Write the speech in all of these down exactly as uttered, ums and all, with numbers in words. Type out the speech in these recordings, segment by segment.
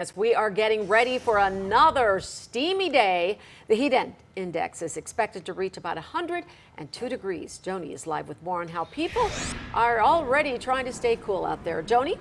As we are getting ready for another steamy day, the heat index is expected to reach about one hundred two degrees. Joanie is live with more on how people are already trying to stay cool out there. Joanie?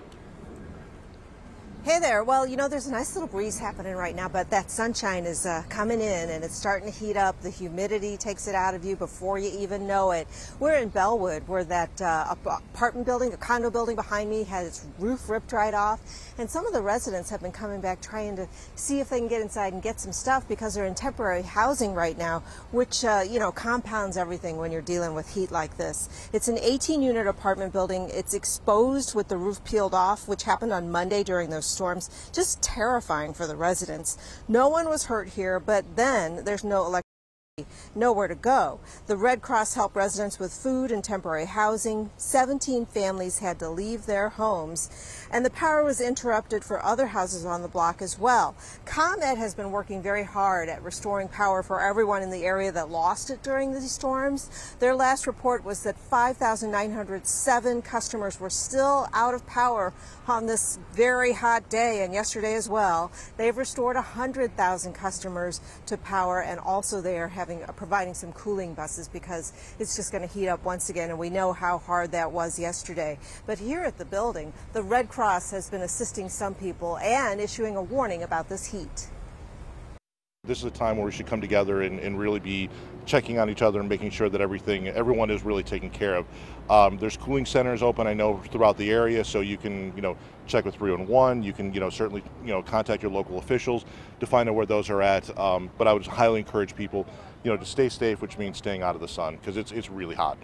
Hey there. Well, you know, there's a nice little breeze happening right now, but that sunshine is uh, coming in and it's starting to heat up. The humidity takes it out of you before you even know it. We're in Bellwood, where that uh, apartment building, a condo building behind me had its roof ripped right off. And some of the residents have been coming back trying to see if they can get inside and get some stuff because they're in temporary housing right now, which, uh, you know, compounds everything when you're dealing with heat like this. It's an eighteen unit apartment building. It's exposed with the roof peeled off, which happened on Monday during those storms. Just terrifying for the residents. No one was hurt here, but then there's no electricity, nowhere to go. The Red Cross helped residents with food and temporary housing. seventeen families had to leave their homes, and the power was interrupted for other houses on the block as well. ComEd has been working very hard at restoring power for everyone in the area that lost it during these storms. Their last report was that five thousand nine hundred seven customers were still out of power on this very hot day, and yesterday as well. They've restored one hundred thousand customers to power, and also they are having Having, uh, providing some cooling buses because it's just going to heat up once again, and we know how hard that was yesterday. But here at the building, the Red Cross has been assisting some people and issuing a warning about this heat. This is a time where we should come together and, and really be checking on each other and making sure that everything, everyone is really taken care of. Um, there's cooling centers open, I know, throughout the area, so you can, you know, check with three one one. You can, you know, certainly, you know, contact your local officials to find out where those are at. Um, but I would highly encourage people, you know, to stay safe, which means staying out of the sun because it's it's really hot.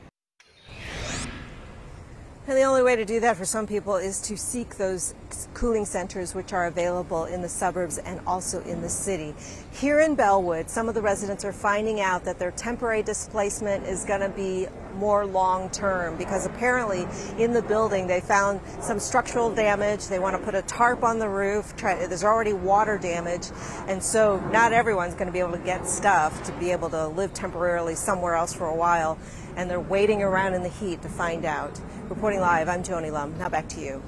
And the only way to do that for some people is to seek those cooling centers, which are available in the suburbs and also in the city. Here in Bellwood, some of the residents are finding out that their temporary displacement is going to be more long term, because apparently in the building they found some structural damage. They want to put a tarp on the roof. Try, there's already water damage, and so not everyone's going to be able to get stuff to be able to live temporarily somewhere else for a while, and they're waiting around in the heat to find out. Reporting live, I'm Joanie Lum. Now back to you.